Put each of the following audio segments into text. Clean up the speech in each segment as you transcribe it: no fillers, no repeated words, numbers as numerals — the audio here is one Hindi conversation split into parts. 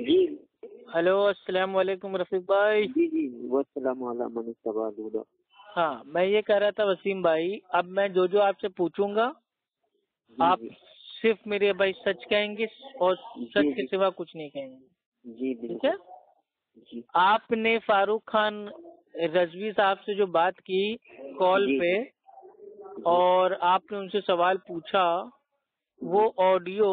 जी हेलो अस्सलाम वालेकुम रफीक भाई। जी जी वालेकुम। हाँ मैं ये कह रहा था वसीम भाई, अब मैं जो आपसे पूछूंगा आप सिर्फ मेरे भाई सच कहेंगे और सच के सिवा कुछ नहीं कहेंगे। जी ठीक है। जी आपने फारूक खान रजवी साहब से जो बात की कॉल पे और आपने उनसे सवाल पूछा, वो ऑडियो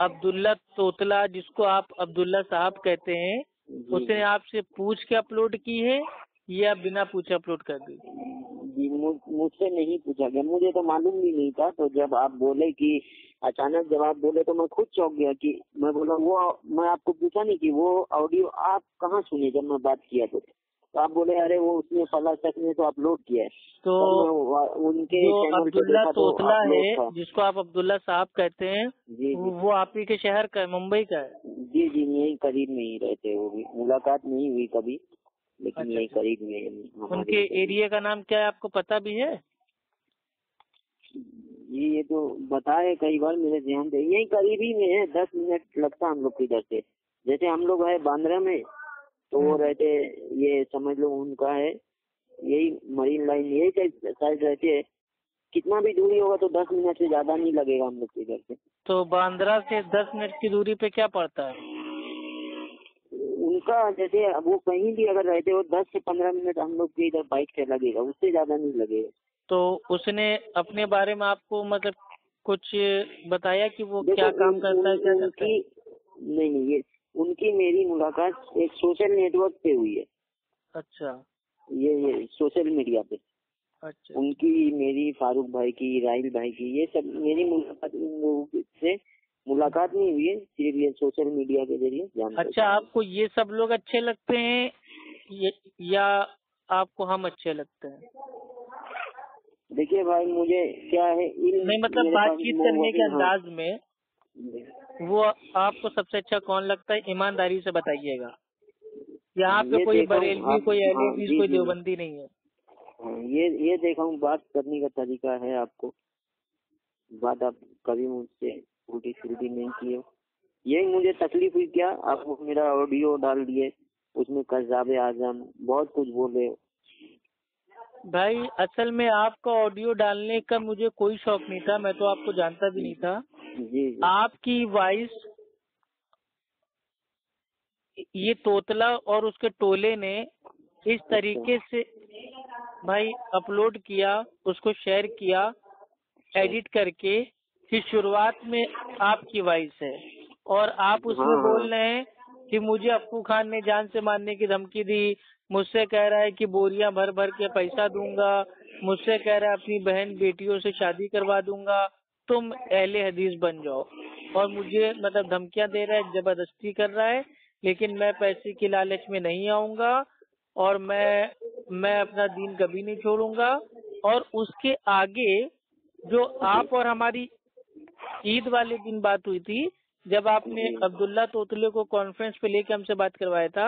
अब्दुल्ला तोतला जिसको आप अब्दुल्ला साहब कहते हैं उसने आपसे पूछ के अपलोड की है या बिना पूछे अपलोड कर दी? जी मुझसे नहीं पूछा गया, मुझे तो मालूम भी नहीं था। तो जब आप बोले कि अचानक जब आप बोले तो मैं खुद चौंक गया कि मैं बोला वो मैं आपको पूछा नहीं कि वो ऑडियो आप कहाँ सुने जब मैं बात किया तो आप बोले अरे वो उसने फला शख्स ने तो अपलोड किया है। तो उनके अब्दुल्ला तोतला है जिसको आप अब्दुल्ला साहब कहते हैं जी, वो आप ही के शहर का है, मुंबई का है? जी जी यही करीब में ही रहते, वो भी मुलाकात नहीं हुई कभी लेकिन यही करीब में। उनके एरिया का नाम क्या है आपको पता भी है? जी ये तो बताए कई बार मेरे ध्यान से, यही करीब ही में है, 10 मिनट लगता हम लोग इधर से। जैसे हम लोग है बांद्रा में तो वो रहते ये समझ लो उनका है यही मरीन लाइन यही साइड रहते है, कितना भी दूरी होगा तो 10 मिनट से ज्यादा नहीं लगेगा हम लोग इधर से। तो बांद्रा से 10 मिनट की दूरी पे क्या पड़ता है उनका? जैसे वो कहीं भी अगर रहते हो 10 से 15 मिनट हम लोग के इधर बाइक से लगेगा, उससे ज्यादा नहीं लगेगा। तो उसने अपने बारे में आपको मतलब कुछ बताया कि वो क्या काम करता है क्या करता है? नहीं ये उनकी मेरी मुलाकात एक सोशल नेटवर्क पे हुई है। अच्छा ये सोशल मीडिया पे। अच्छा उनकी मेरी फारूक भाई की राहिल भाई की ये सब मेरी मुलाकात इन लोगों से मुलाकात नहीं हुई है, सिर्फ ये सोशल मीडिया के जरिए जानते हैं। अच्छा आपको ये सब लोग अच्छे लगते हैं या आपको हम अच्छे लगते हैं? देखिए भाई मुझे क्या है नहीं मतलब बातचीत करने के अंदाज में वो आपको सबसे अच्छा कौन लगता है? ईमानदारी से बताइएगा, यहाँ पे कोई बरेलवी कोई अहलेहदीस कोई देवबंदी नहीं है। ये देखा हूँ बात करने का तरीका है आपको, बात आप कभी मुझसे उल्टी सीधी नहीं की हो, यही मुझे तकलीफ हुई। क्या आप मेरा ऑडियो डाल दिए उसमें कज़ाबे आजम बहुत कुछ बोले भाई। असल में आपका ऑडियो डालने का मुझे कोई शौक नहीं था, मैं तो आपको जानता भी नहीं था। जी। आपकी वॉइस ये तोतला और उसके टोले ने इस तरीके से भाई अपलोड किया, उसको शेयर किया एडिट करके कि शुरुआत में आपकी वॉइस है और आप उसमें बोल रहे हैं कि मुझे अफू खान ने जान से मारने की धमकी दी, मुझसे कह रहा है कि बोरियां भर भर के पैसा दूंगा, मुझसे कह रहा है अपनी बहन बेटियों से शादी करवा दूंगा, तुम अहले हदीस बन जाओ, और मुझे मतलब धमकियां दे रहा है, जबरदस्ती कर रहा है। लेकिन मैं पैसे की लालच में नहीं आऊंगा और मैं अपना दीन कभी नहीं छोड़ूंगा। और उसके आगे जो आप और हमारी ईद वाले दिन बात हुई थी जब आपने अब्दुल्ला तोतले को कॉन्फ्रेंस पे लेके हमसे बात करवाया था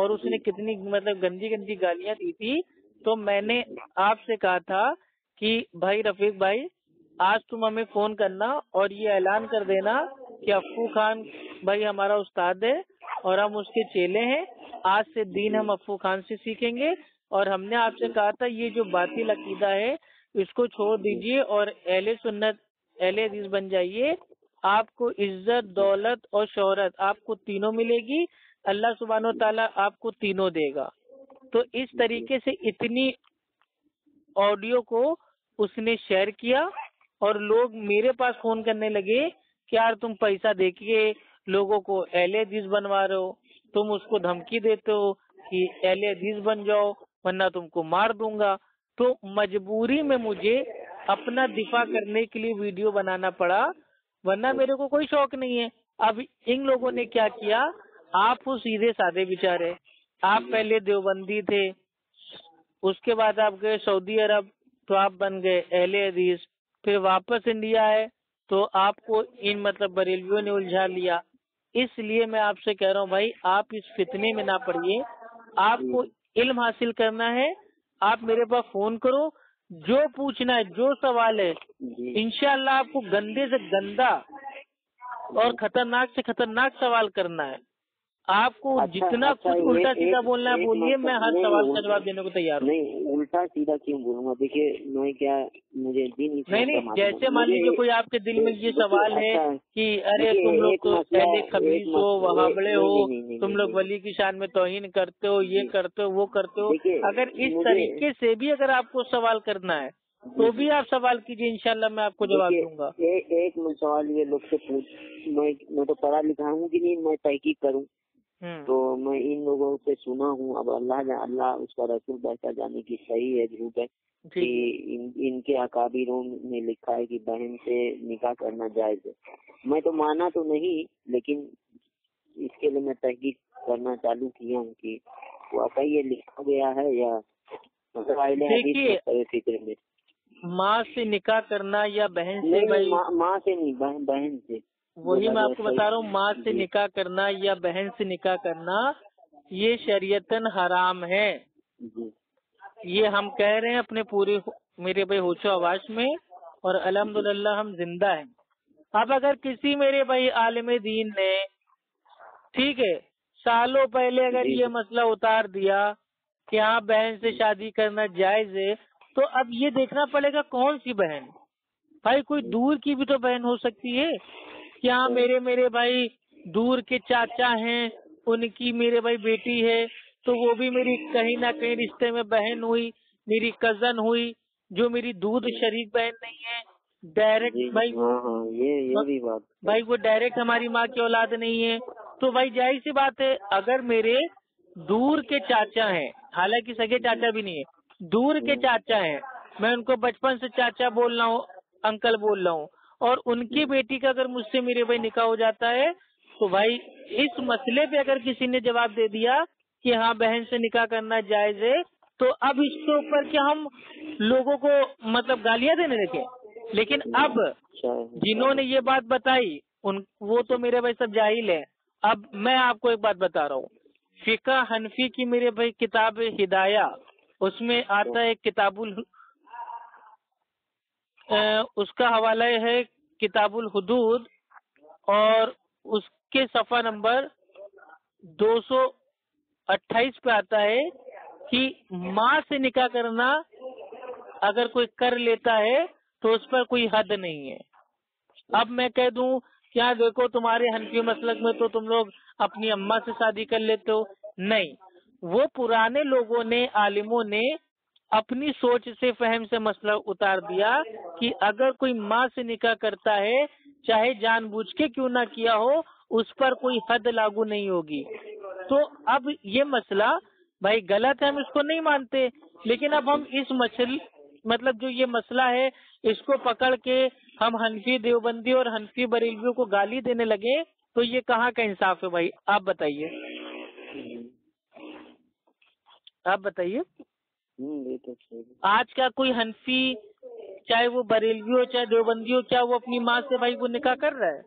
और उसने कितनी मतलब गंदी गंदी गालियां दी थी, तो मैंने आपसे कहा था कि भाई रफीक भाई आज तुम हमें फोन करना और ये ऐलान कर देना कि अफू खान भाई हमारा उस्ताद है और हम उसके चेले हैं, आज से दिन हम अफू खान से सीखेंगे। और हमने आपसे कहा था ये जो बातिल अकीदा है इसको छोड़ दीजिए और अहले सुन्नत अहले हदीस बन जाइए, आपको इज्जत दौलत और शोहरत आपको तीनों मिलेगी, अल्लाह सुब्हानो ताला आपको तीनों देगा। तो इस तरीके से इतनी ऑडियो को उसने शेयर किया और लोग मेरे पास फोन करने लगे कि यार तुम पैसा देके लोगों को अहले हदीस बनवा रहे हो, तुम उसको धमकी देते हो कि अहले हदीस बन जाओ वरना तुमको मार दूंगा। तो मजबूरी में मुझे अपना दिफा करने के लिए वीडियो बनाना पड़ा, वरना मेरे को कोई शौक नहीं है। अब इन लोगों ने क्या किया, आप वो सीधे साधे बेचारे, आप पहले देवबंदी थे उसके बाद आप गए सऊदी अरब तो आप बन गए अहले हदीस, फिर वापस इंडिया आए तो आपको इन मतलब बरेलवियों ने उलझा लिया। इसलिए मैं आपसे कह रहा हूँ भाई आप इस फितने में ना पड़िए, आपको इल्म हासिल करना है, आप मेरे पास फोन करो, जो पूछना है जो सवाल है इंशाल्लाह आपको गंदे से गंदा और खतरनाक से खतरनाक सवाल करना है आपको। अच्छा, जितना अच्छा, कुछ उल्टा सीधा बोलना है बोलिए, मैं हर सवाल का जवाब देने को तैयार हूँ। नहीं उल्टा सीधा क्यों बोलूँगा, देखिए मैं क्या मुझे दिन नहीं जैसे मान लीजिए कोई आपके दिल में ये सवाल है कि अरे तुम लोग तो पहले खबीस हो, वहाबड़े हो, तुम लोग वली की शान में तौहीन करते हो, ये करते हो, वो करते हो, अगर इस तरीके से भी अगर आपको सवाल करना है तो भी आप सवाल कीजिए, इंशाल्लाह मैं आपको जवाब दूंगा। एक मिनट सवाल ये लोग से पूछ, मैं तो पढ़ा लिखा हूँ कि नहीं, मैं तहकीक करूँ तो मैं इन लोगों से सुना हूँ। अब अल्लाह उसका रसूल बेहतर जाने की सही है झूठ है कि इनके अकाबिरों ने लिखा है कि बहन से निकाह करना जायज है। मैं तो माना तो नहीं, लेकिन इसके लिए मैं तहकीक करना चालू किया हूँ कि वाकई ये लिखा गया है या फिक्र। माँ से निकाह करना या बहन से? माँ से नहीं, बहन से। वही मैं आपको बता रहा हूँ, माँ से निकाह करना या बहन से निकाह करना ये शरीयतन हराम है। ये हम कह रहे हैं अपने पूरे मेरे भाई होशो आवाज में, और अल्हम्दुलिल्लाह हम जिंदा हैं। अब अगर किसी मेरे भाई आलिम दीन ने, ठीक है, सालों पहले अगर ये मसला उतार दिया कि हाँ बहन से शादी करना जायज है, तो अब ये देखना पड़ेगा कौन सी बहन। भाई कोई दूर की भी तो बहन हो सकती है। क्या मेरे भाई दूर के चाचा हैं, उनकी मेरे भाई बेटी है तो वो भी मेरी कहीं ना कहीं रिश्ते में बहन हुई, मेरी कजन हुई, जो मेरी दूध शरीक बहन नहीं है डायरेक्ट। भाई ये भी बात, भाई वो डायरेक्ट हमारी माँ की औलाद नहीं है, तो भाई जाहिर सी बात है अगर मेरे दूर के चाचा हैं, हालांकि सगे चाचा भी नहीं है, दूर के चाचा हैं, मैं उनको बचपन से चाचा बोल रहा हूँ, अंकल बोल रहा हूँ, और उनकी बेटी का अगर मुझसे मेरे भाई निकाह हो जाता है तो भाई इस मसले पे अगर किसी ने जवाब दे दिया कि हाँ बहन से निकाह करना जायज है, तो अब इसके ऊपर क्या हम लोगों को मतलब गालियाँ देने लगे। लेकिन अब जिन्होंने ये बात बताई वो तो मेरे भाई सब जाहिल है। अब मैं आपको एक बात बता रहा हूँ, फिका हनफी की मेरे भाई किताब हिदाया, उसमें आता है किताबुल उसका हवाला है किताबुल हुदूद, और उसके सफा नंबर 228 पे आता है कि माँ से निकाह करना अगर कोई कर लेता है तो उस पर कोई हद नहीं है। अब मैं कह दूं क्या देखो तुम्हारे हनफी मसलक में तो तुम लोग अपनी अम्मा से शादी कर लेते हो, नहीं, वो पुराने लोगों ने, आलिमों ने अपनी सोच से फहम से मसला उतार दिया कि अगर कोई माँ से निकाह करता है चाहे जानबूझ के क्यों ना किया हो उस पर कोई हद लागू नहीं होगी। तो अब ये मसला भाई गलत है, हम इसको नहीं मानते, लेकिन अब हम इस मतलब जो ये मसला है इसको पकड़ के हम हनफी देवबंदी और हनफी बरेलवियों को गाली देने लगे तो ये कहाँ का इंसाफ है भाई, आप बताइए, आप बताइए। आज का कोई हनफी चाहे वो बरेलवी हो चाहे देवबंदी हो, क्या वो अपनी माँ से भाई वो निकाह कर रहा है?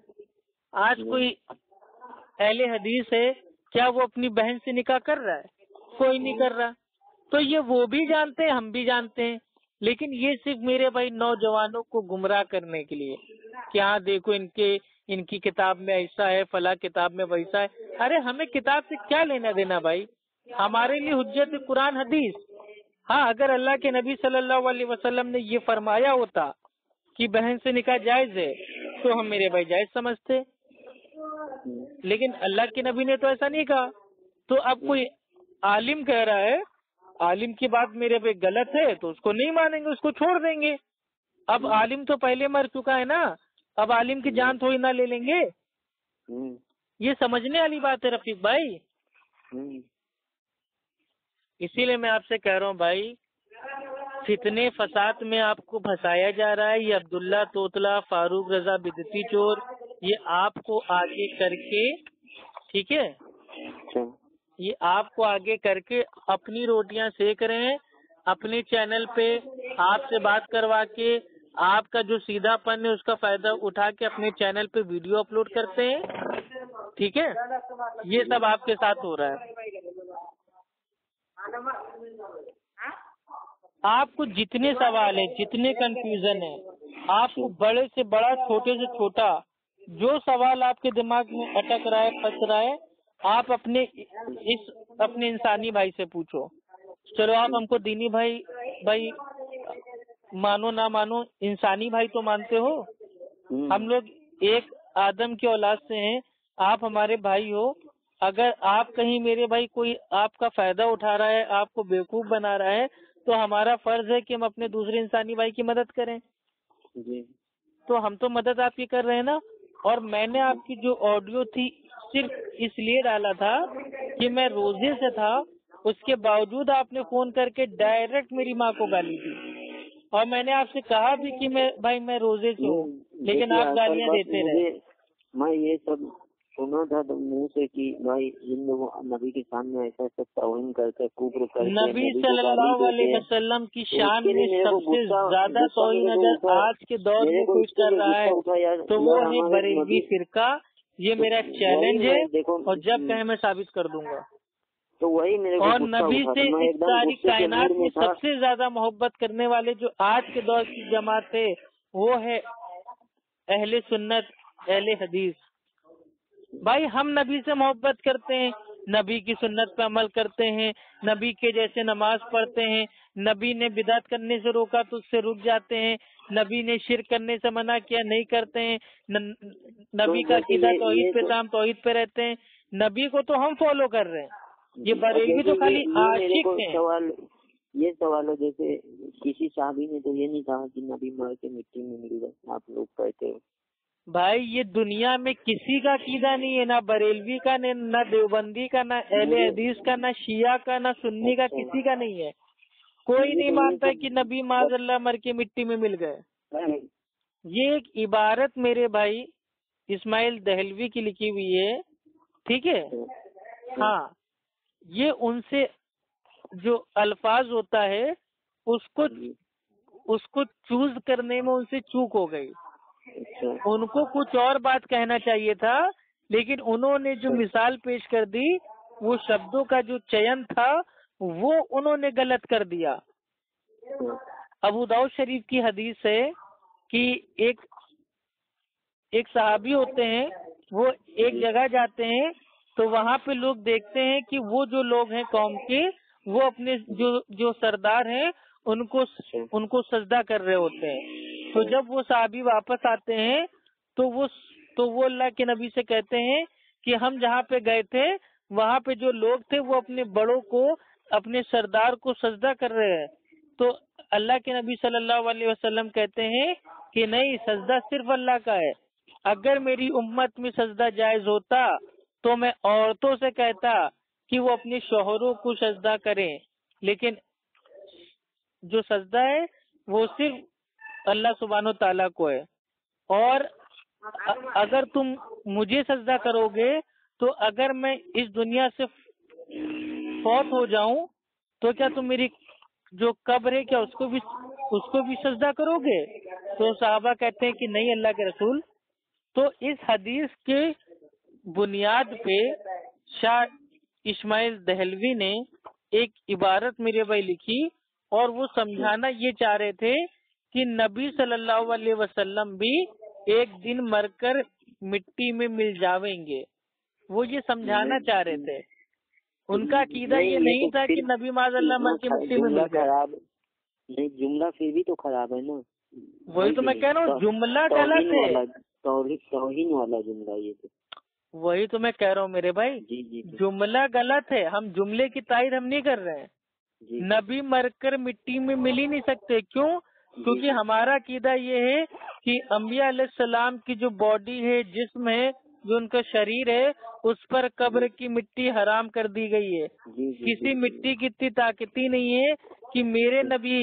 आज कोई अहले हदीस है, क्या वो अपनी बहन से निकाह कर रहा है? कोई नहीं कर रहा। तो ये वो भी जानते हैं, हम भी जानते हैं, लेकिन ये सिर्फ मेरे भाई नौजवानों को गुमराह करने के लिए क्या देखो इनकी किताब में ऐसा है, फला किताब में वैसा है। अरे हमें किताब से क्या लेना देना भाई, हमारे लिए हुज्जत कुरान हदीस। हाँ अगर अल्लाह के नबी सल्लल्लाहु अलैहि वसल्लम ने ये फरमाया होता कि बहन से निकाह जायज है तो हम मेरे भाई जायज समझते, लेकिन अल्लाह के नबी ने तो ऐसा नहीं कहा। तो अब कोई आलिम कह रहा है, आलिम की बात मेरे भाई गलत है तो उसको नहीं मानेंगे, उसको छोड़ देंगे। अब आलिम तो पहले मर चुका है ना, अब आलिम की जान थोड़ी ना ले लेंगे, ये समझने वाली बात है रफीक भाई। इसीलिए मैं आपसे कह रहा हूँ भाई फितने फसाद में आपको फंसाया जा रहा है। ये अब्दुल्ला तोतला, फारूक रजा बिदती चोर, ये आपको आगे करके, ठीक है, ये आपको आगे करके अपनी रोटियां सेक रहे हैं अपने चैनल पे, आपसे बात करवा के आपका जो सीधापन है उसका फायदा उठा के अपने चैनल पे वीडियो अपलोड करते हैं, ठीक है, ये सब आपके साथ हो रहा है। आपको जितने सवाल है, जितने कंफ्यूजन है, आपको बड़े से बड़ा छोटे से छोटा जो सवाल आपके दिमाग में अटक रहा है, फंस रहा है, आप अपने इंसानी भाई से पूछो। चलो आप हमको दीनी भाई मानो ना मानो, इंसानी भाई तो मानते हो। हम लोग एक आदम की औलाद से हैं, आप हमारे भाई हो। अगर आप कहीं मेरे भाई कोई आपका फायदा उठा रहा है, आपको बेवकूफ बना रहा है, तो हमारा फर्ज है कि हम अपने दूसरे इंसानी भाई की मदद करें। जी। तो हम तो मदद आपकी कर रहे हैं ना। और मैंने आपकी जो ऑडियो थी सिर्फ इसलिए डाला था कि मैं रोजे से था, उसके बावजूद आपने फोन करके डायरेक्ट मेरी माँ को गाली दी। और मैंने आपसे कहा भी कि मैं रोजे से हूँ, लेकिन आप गालियाँ देते रहे। मैं ये सब सुना था तो मुँह से कि भाई नबी के सामने ऐसा ऐसा तौहीन करके कुफ्र करके, नबी सल्लल्लाहु अलैहि वसल्लम की शान में सबसे ज्यादा तौहीन अगर आज के दौर में कुछ कर रहा है तो वो है बरेलवी फिरका। ये मेरा चैलेंज है और जब कहे मैं साबित कर दूंगा। तो वही मेरे को, और नबी से इस सारी कायनात में सबसे ज्यादा मोहब्बत करने वाले जो आज के दौर की जमात है वो है अहले सुन्नत अहले हदीस। भाई हम नबी से मोहब्बत करते हैं, नबी की सुन्नत पे अमल करते हैं, नबी के जैसे नमाज पढ़ते हैं। नबी ने बिदात करने से रोका तो उससे रुक जाते हैं, नबी ने शिर्क करने से मना किया नहीं करते हैं, नबी का अकीदा तौहीद पे था, हम तौहीद पे रहते हैं। नबी को तो हम फॉलो कर रहे हैं। ये बरेलवी तो खाली आशिक है। ये सवाल है, जैसे किसी साहबी ने तो ये नहीं कहा कि नबी मर के मिट्टी में मिल गए, आप लोग कहते हो। भाई ये दुनिया में किसी का कीदा नहीं है, ना बरेलवी का, ना देवबंदी का, ना अहले हदीस का, ना शिया का, ना सुन्नी का, किसी का नहीं है। कोई नहीं मानता कि नबी माजल्ला मर के मिट्टी में मिल गए। ये एक इबारत मेरे भाई इस्माइल दहलवी की लिखी हुई है, ठीक है। हाँ, ये उनसे जो अल्फाज होता है उसको चूज करने में उनसे चूक हो गई। उनको कुछ और बात कहना चाहिए था, लेकिन उन्होंने जो मिसाल पेश कर दी, वो शब्दों का जो चयन था वो उन्होंने गलत कर दिया। अबू दाऊद शरीफ की हदीस है कि एक सहाबी होते हैं, वो एक जगह जाते हैं तो वहाँ पे लोग देखते हैं कि वो जो लोग हैं कौम के, वो अपने जो सरदार हैं उनको सजदा कर रहे होते हैं। तो जब वो साहबी वापस आते हैं तो वो अल्लाह के नबी से कहते हैं कि हम जहाँ पे गए थे वहाँ पे जो लोग थे वो अपने बड़ों को, अपने सरदार को सजदा कर रहे हैं। तो अल्लाह के नबी सल्लल्लाहु अलैहि वसल्लम कहते हैं कि नहीं, सजदा सिर्फ अल्लाह का है। अगर मेरी उम्मत में सजदा जायज होता तो मैं औरतों से कहता कि वो अपने शोहरों को सजदा करें, लेकिन जो सजदा है वो सिर्फ अल्लाह सुब्हानो ताला को है। और अगर तुम मुझे सजदा करोगे तो अगर मैं इस दुनिया से फौत हो जाऊं तो क्या तुम मेरी जो कब्र है क्या उसको भी सजदा करोगे? तो सहाबा कहते हैं कि नहीं अल्लाह के रसूल। तो इस हदीस के बुनियाद पे शाह इस्माइल दहलवी ने एक इबारत मेरे भाई लिखी, और वो समझाना ये चाह रहे थे कि नबी सल्लल्लाहु अलैहि वसल्लम भी एक दिन मरकर मिट्टी में मिल जावेंगे। वो ये समझाना चाह रहे थे। उनका अकीदा ये नहीं था कि नबी माजल्ला मर के मिट्टी में मिल गए। जुमला फिर भी तो खराब है ना। वही तो मैं कह रहा हूँ, जुमला गलत है, तौहीन वाला जुमला। ये वही तो मैं कह रहा हूँ मेरे भाई, जुमला गलत है। हम जुमले की तारीफ हम नहीं कर रहे हैं। नबी मरकर मिट्टी में मिल ही नहीं सकते। क्यों? क्योंकि हमारा कीदा ये है कि अम्बिया अलैहिस्सलाम की जो बॉडी है, जिस्म है, जो उनका शरीर है, उस पर कब्र की मिट्टी हराम कर दी गई है। किसी मिट्टी की इतनी ताकत ही नहीं है कि मेरे नबी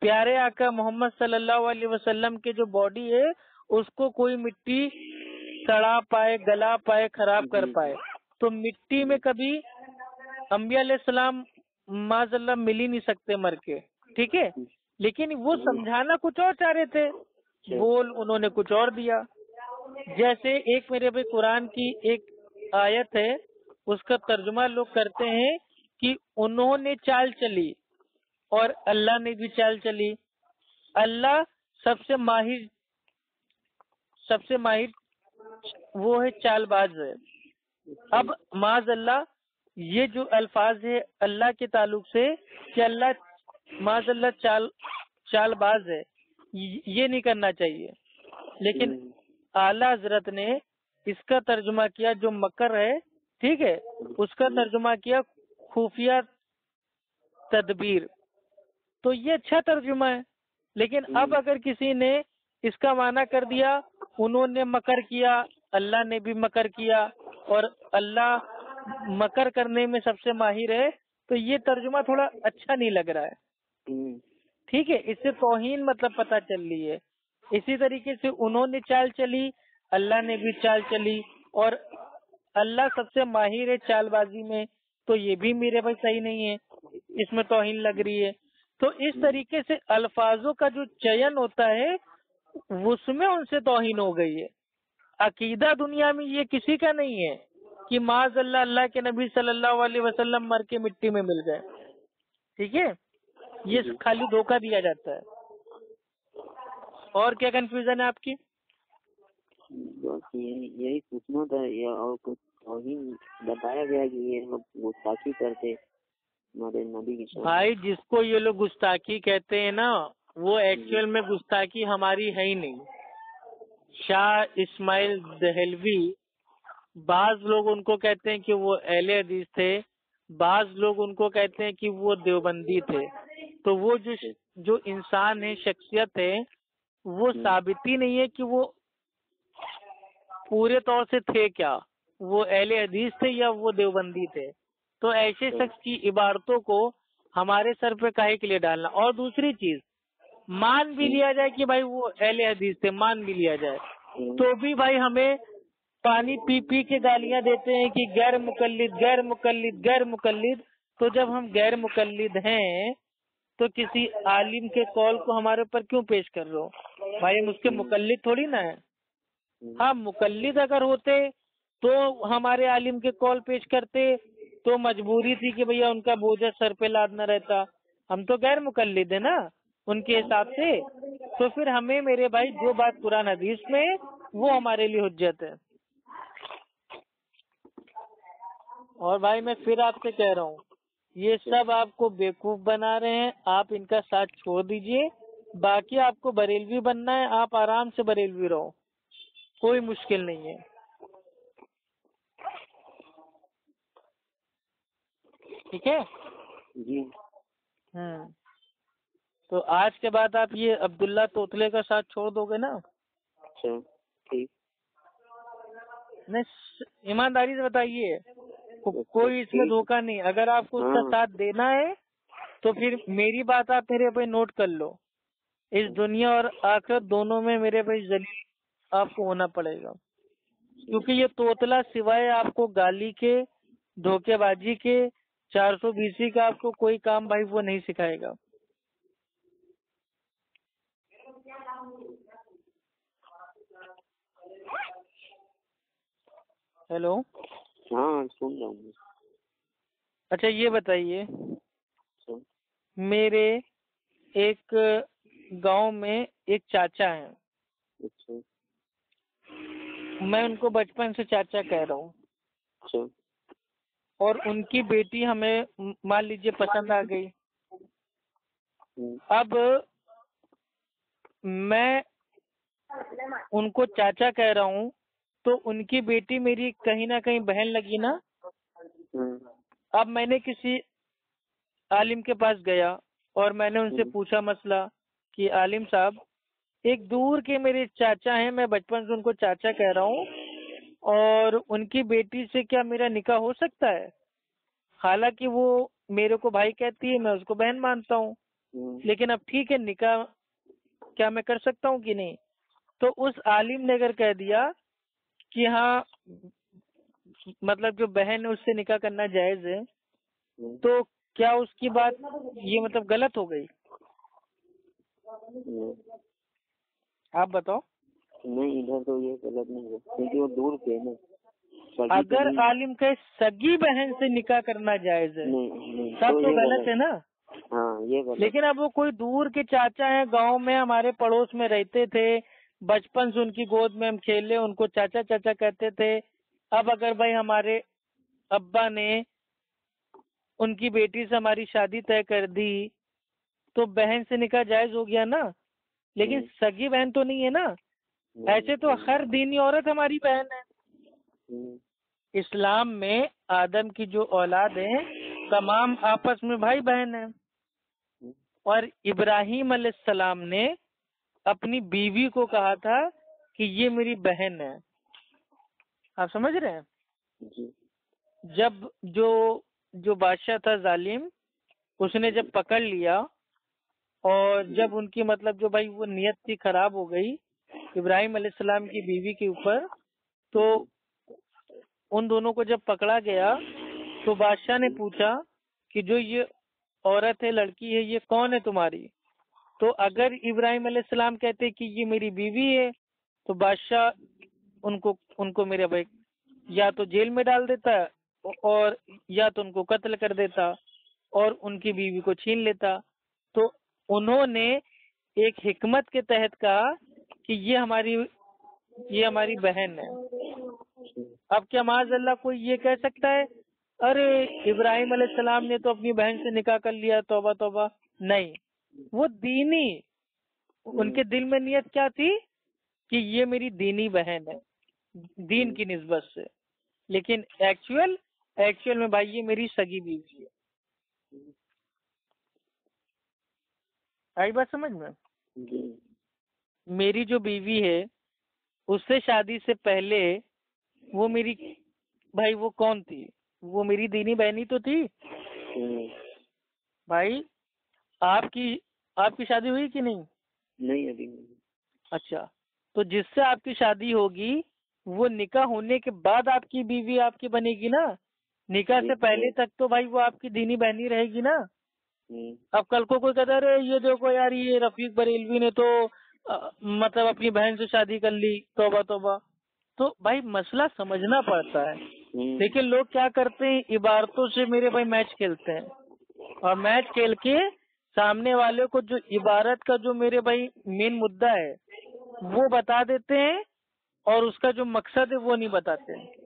प्यारे आका मोहम्मद सल्लल्लाहु अलैहि वसल्लम के जो बॉडी है उसको कोई मिट्टी सड़ा पाए, गला पाए, खराब कर पाए। तो मिट्टी में कभी अम्बिया अलैहिस्सलाम माजल्ला मिल ही नहीं सकते मर के, ठीक है। लेकिन वो समझाना कुछ और चाह रहे थे, बोल उन्होंने कुछ और दिया। जैसे एक मेरे भाई कुरान की एक आयत है, उसका तर्जुमा लोग करते हैं कि उन्होंने चाल चली और अल्लाह ने भी चाल चली। अल्लाह सबसे माहिर वो है चालबाज। अब माज अल्लाह ये जो अल्फाज है अल्लाह के ताल्लुक से कि अल्लाह माज अल्लाह चालबाज है, ये नहीं करना चाहिए। लेकिन आला हजरत ने इसका तर्जुमा किया, जो मकर है ठीक है, उसका तर्जुमा किया खुफिया तदबीर, तो ये अच्छा तर्जुमा है। लेकिन अब अगर किसी ने इसका माना कर दिया, उन्होंने मकर किया, अल्लाह ने भी मकर किया और अल्लाह मकर करने में सबसे माहिर है, तो ये तर्जुमा थोड़ा अच्छा नहीं लग रहा है। ठीक है, इससे तौहीन मतलब पता चल रही है। इसी तरीके से उन्होंने चाल चली, अल्लाह ने भी चाल चली और अल्लाह सबसे माहिर है चालबाजी में, तो ये भी मेरे भाई सही नहीं है, इसमें तौहीन लग रही है। तो इस तरीके से अल्फाजों का जो चयन होता है उसमें उनसे तौहीन हो गई है। अकीदा दुनिया में ये किसी का नहीं है कि माज अल्लाह अल्लाह के नबी सल्लल्लाहु अलैहि वसल्लम मर के मिट्टी में मिल गए। ठीक है, ये खाली धोखा दिया जाता है। और क्या कंफ्यूजन है आपकी? यही पूछना था, या और कुछ तौहीन बताया गया कि ये लोग गुस्ताखी करते हमारे नबी की। भाई जिसको ये लोग गुस्ताखी कहते हैं ना, वो एक्चुअल में गुस्ताखी हमारी है ही नहीं। शाह इस्माइल दहलवी, बाज लोग उनको कहते हैं कि वो अहले हदीस थे, बाज लोग उनको कहते हैं कि वो देवबंदी थे। तो वो जो इंसान है, शख्सियत है, वो साबित ही नहीं है कि वो पूरे तौर से थे क्या, वो अहले हदीस थे या वो देवबंदी थे। तो ऐसे शख्स की इबारतों को हमारे सर पे काहे के लिए डालना। और दूसरी चीज, मान भी लिया जाए कि भाई वो अहले हदीस थे, मान भी लिया जाए, तो भी भाई हमें पानी पी पी के गालियां देते हैं कि गैर मुकल्लिद, गैर मुकल्लिद, गैर मुकल्लिद। तो जब हम गैर मुकल्लिद हैं तो किसी आलिम के कौल को हमारे ऊपर क्यों पेश कर रहे हो भाई, हम उसके मुकल्लिद थोड़ी ना है। हाँ, मुकल्लिद अगर होते तो हमारे आलिम के कौल पेश करते, तो मजबूरी थी कि भैया उनका बोझा सर पे लादना रहता। हम तो गैर मुकल्लिद है ना उनके हिसाब से, तो फिर हमें मेरे भाई जो बात कुरान हदीस में है वो हमारे लिए हुज्जत है। और भाई मैं फिर आपसे कह रहा हूँ, ये सब आपको बेवकूफ बना रहे हैं, आप इनका साथ छोड़ दीजिए। बाकी आपको बरेलवी बनना है, आप आराम से बरेलवी रहो, कोई मुश्किल नहीं है। ठीक है जी। तो आज के बाद आप ये अब्दुल्ला तोतले का साथ छोड़ दोगे ना? अच्छा ठीक। नहीं, ईमानदारी से बताइए, कोई इसमें धोखा नहीं। अगर आपको उसका साथ देना है तो फिर मेरी बात आप मेरे भाई नोट कर लो। इस दुनिया और आखिरत दोनों में मेरे भाई जलील आपको होना पड़ेगा, क्योंकि ये तोतला सिवाय आपको गाली के, धोखेबाजी के, 420 का आपको कोई काम भाई वो नहीं सिखाएगा। हेलो। हाँ सुन रहा हूँ। अच्छा ये बताइए, मेरे एक गांव में एक चाचा हैं। अच्छा। मैं उनको बचपन से चाचा कह रहा हूँ। अच्छा। और उनकी बेटी हमें मान लीजिए पसंद आ गई। अब मैं उनको चाचा कह रहा हूँ, तो उनकी बेटी मेरी कहीं ना कहीं बहन लगी ना। अब मैंने किसी आलिम के पास गया और मैंने उनसे पूछा मसला कि आलिम साहब, एक दूर के मेरे चाचा हैं, मैं बचपन से उनको चाचा कह रहा हूँ, और उनकी बेटी से क्या मेरा निकाह हो सकता है? हालांकि वो मेरे को भाई कहती है, मैं उसको बहन मानता हूँ, लेकिन अब ठीक है, निकाह क्या मैं कर सकता हूँ कि नहीं? तो उस आलिम ने अगर कह दिया कि हाँ मतलब जो बहन है उससे निकाह करना जायज है, तो क्या उसकी बात ये मतलब गलत हो गई? आप बताओ। नहीं, इधर तो ये गलत नहीं है क्योंकि वो दूर के है ना। अगर आलिम के सगी बहन से निकाह करना जायज है, सब तो गलत है ना। हाँ, ये गलत। लेकिन अब वो कोई दूर के चाचा हैं, गांव में हमारे पड़ोस में रहते थे, बचपन से उनकी गोद में हम खेले, उनको चाचा चाचा कहते थे। अब अगर भाई हमारे अब्बा ने उनकी बेटी से हमारी शादी तय कर दी तो बहन से निकाह जायज हो गया ना, लेकिन सगी बहन तो नहीं है ना। ऐसे तो हर दीनी औरत हमारी बहन है। इस्लाम में आदम की जो औलाद है तमाम आपस में भाई बहन है। और इब्राहिम अलैहिस्सलाम ने अपनी बीवी को कहा था कि ये मेरी बहन है। आप समझ रहे हैं? जब जो बादशाह था जालिम, उसने जब पकड़ लिया और जब उनकी मतलब जो भाई वो नियत थी खराब हो गई इब्राहिम अलैहिस्सलाम की बीवी के ऊपर, तो उन दोनों को जब पकड़ा गया तो बादशाह ने पूछा कि जो ये औरत है, लड़की है, ये कौन है तुम्हारी? तो अगर इब्राहिम अलैहिस्सलाम कहते कि ये मेरी बीवी है तो बादशाह उनको मेरे भाई या तो जेल में डाल देता और या तो उनको कत्ल कर देता और उनकी बीवी को छीन लेता। तो उन्होंने एक हिकमत के तहत कहा कि ये हमारी बहन है। अब क्या माज़अल्लाह कोई ये कह सकता है अरे इब्राहिम अलैहिस्सलाम ने तो अपनी बहन से निकाह कर लिया, तौबा तौबा? नहीं, वो दीनी, उनके दिल में नियत क्या थी कि ये मेरी दीनी बहन है दीन की निस्बत से, लेकिन एक्चुअल में भाई ये मेरी सगी बीवी है। आई बात समझ में? मेरी जो बीवी है उससे शादी से पहले वो मेरी भाई वो कौन थी? वो मेरी दीनी बहनी तो थी भाई। आपकी शादी हुई कि नहीं? नहीं, अभी नहीं। अच्छा, तो जिससे आपकी शादी होगी वो निकाह होने के बाद आपकी बीवी आपकी बनेगी ना। निकाह से पहले तक तो भाई वो आपकी दीनी बहनी रहेगी ना। अब कल को कोई कहता है ये देखो यार ये रफीक बरेलवी ने तो मतलब अपनी बहन से शादी कर ली, तौबा तौबा। तो भाई मसला समझना पड़ता है, लेकिन लोग क्या करते हैं इबारतों से मेरे भाई मैच खेलते हैं। और मैच खेल के सामने वाले को जो इबारत का जो मेरे भाई मेन मुद्दा है वो बता देते हैं और उसका जो मकसद है वो नहीं बताते हैं।